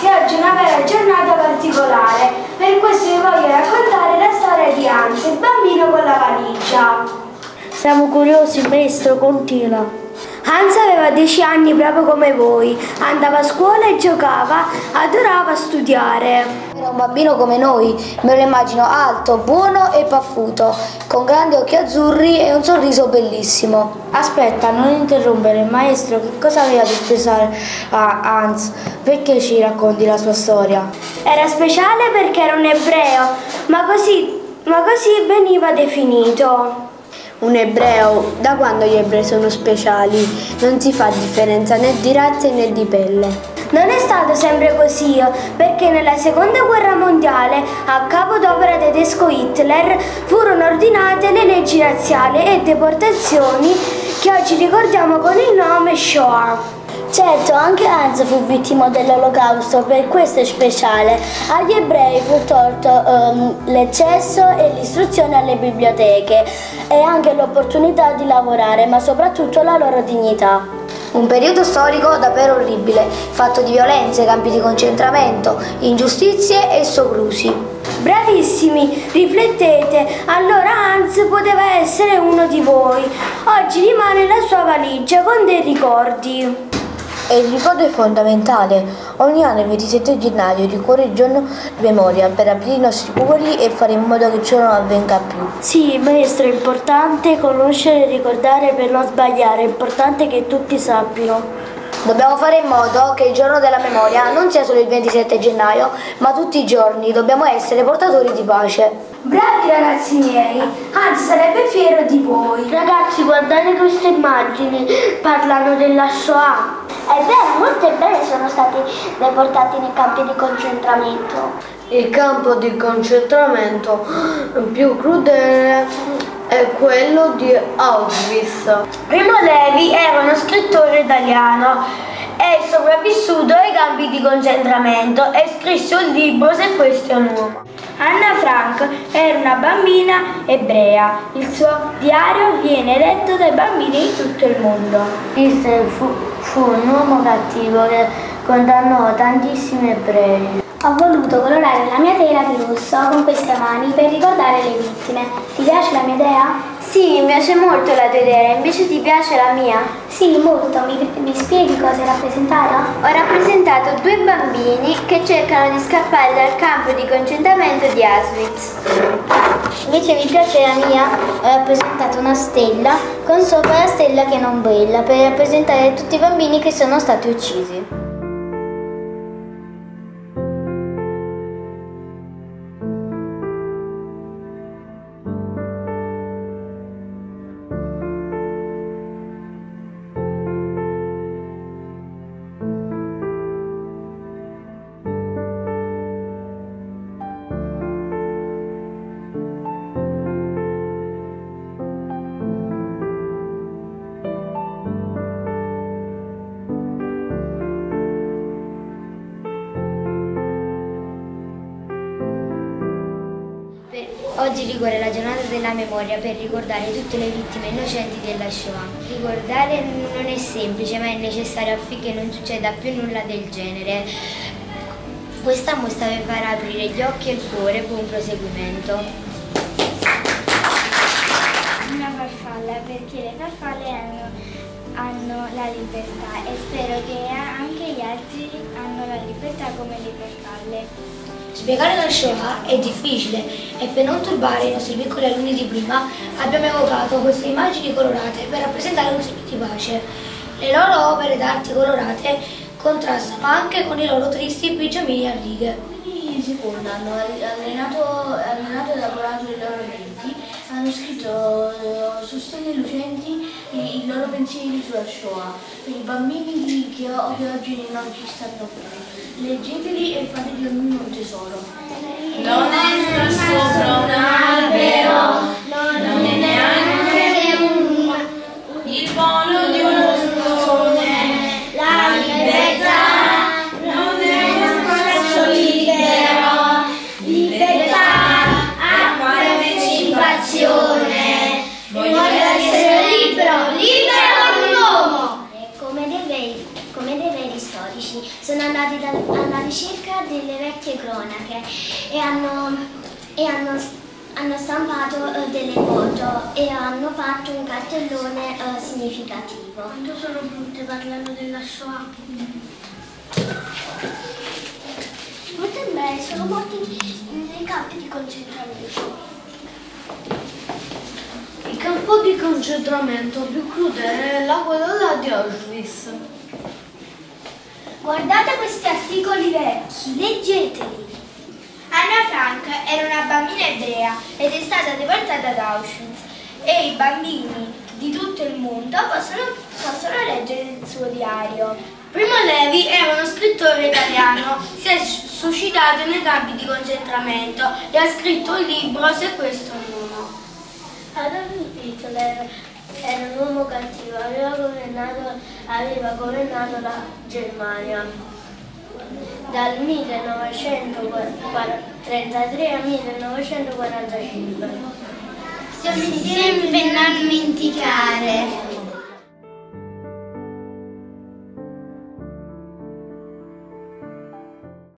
ragazzi, oggi è una bella giornata particolare, per questo vi voglio raccontare la storia di Hans, il bambino con la valigia. Siamo curiosi, maestro, continua. Hans aveva 10 anni proprio come voi, andava a scuola e giocava, adorava studiare. Era un bambino come noi, me lo immagino alto, buono e paffuto, con grandi occhi azzurri e un sorriso bellissimo. Aspetta, non interrompere, maestro, che cosa aveva di speciale a Hans? Perché ci racconti la sua storia? Era speciale perché era un ebreo, ma così veniva definito. Un ebreo, da quando gli ebrei sono speciali? Non si fa differenza né di razza né di pelle. Non è stato sempre così, perché nella seconda guerra mondiale, a capodopera tedesco Hitler, furono ordinate le leggi razziali e deportazioni che oggi ricordiamo con il nome Shoah. Certo, anche Hans fu vittima dell'olocausto, per questo è speciale. Agli ebrei fu tolto l'accesso e l'istruzione alle biblioteche e anche l'opportunità di lavorare, ma soprattutto la loro dignità. Un periodo storico davvero orribile, fatto di violenze, campi di concentramento, ingiustizie e soprusi. Bravissimi, riflettete, allora Hans poteva essere uno di voi. Oggi rimane la sua valigia con dei ricordi. E il ricordo è fondamentale. Ogni anno il 27 gennaio ricorre il giorno di memoria per aprire i nostri cuori e fare in modo che ciò non avvenga più. Sì, maestro, è importante conoscere e ricordare per non sbagliare, è importante che tutti sappiano. Dobbiamo fare in modo che il giorno della memoria non sia solo il 27 gennaio, ma tutti i giorni dobbiamo essere portatori di pace. Bravi ragazzi miei, Hans sarebbe fiero di voi. Ragazzi, guardate queste immagini, parlano della Shoah. È vero, molte ebrei sono stati deportati nei campi di concentramento. Il campo di concentramento più crudele è quello di Auschwitz. Primo Levi era uno scrittore italiano, è sopravvissuto ai campi di concentramento e scrisse un libro "Se questo è un uomo". Anna Frank era una bambina ebrea, il suo diario viene letto dai bambini di tutto il mondo. Hitler fu un uomo cattivo che condannò tantissimi ebrei. Ho voluto colorare la mia tela di rosso con queste mani per ricordare le vittime. Ti piace la mia idea? Sì, mi piace molto la tua idea, invece ti piace la mia? Sì, molto. Mi spieghi cosa hai rappresentato? Ho rappresentato 2 bambini che cercano di scappare dal campo di concentramento di Auschwitz. Invece mi piace la mia? Ho rappresentato una stella con sopra la stella che non brilla per rappresentare tutti i bambini che sono stati uccisi. Oggi ricorre la giornata della memoria per ricordare tutte le vittime innocenti della Shoah. Ricordare non è semplice, ma è necessario affinché non succeda più nulla del genere. Questa mostra vi farà aprire gli occhi e il cuore. Buon proseguimento. Una farfalla, perché le farfalle hanno la libertà e spero che anche gli altri hanno la libertà come le farfalle. Spiegare la Shoah è difficile e per non turbare i nostri piccoli alunni di prima abbiamo evocato queste immagini colorate per rappresentare un segno di pace. Le loro opere d'arte colorate contrastano anche con i loro tristi pigiamini a righe. I secondi hanno allenato e lavorato i loro denti, hanno scritto su stelle lucenti i loro pensieri sulla Shoah, per i bambini che oggi non ci stanno più. Leggeteli e fate di ognuno un tesoro. Non è solo un albero, non è neanche il volo di uno stone, la libertà non è uno spazio libero, libertà a partecipazione, voglio essere libero, libero come dei veri storici. storici, sono andati alla ricerca delle vecchie cronache e hanno stampato delle foto e hanno fatto un cartellone significativo. Quanto sono brutte parlando della Shoah? Molte ebrei sono morti nei campi di concentramento. Il campo di concentramento più crudele è la guerra di Auschwitz. Guardate questi articoli vecchi, leggeteli. Anna Frank era una bambina ebrea ed è stata deportata ad Auschwitz e i bambini di tutto il mondo possono leggere il suo diario. Primo Levi era uno scrittore italiano, si è suicidato nei campi di concentramento e ha scritto un libro, Se questo è un uomo. Adolf Hitler era un uomo cattivo, aveva governato la Germania. Dal 1933 al 1945. Se mi sembra non dimenticare.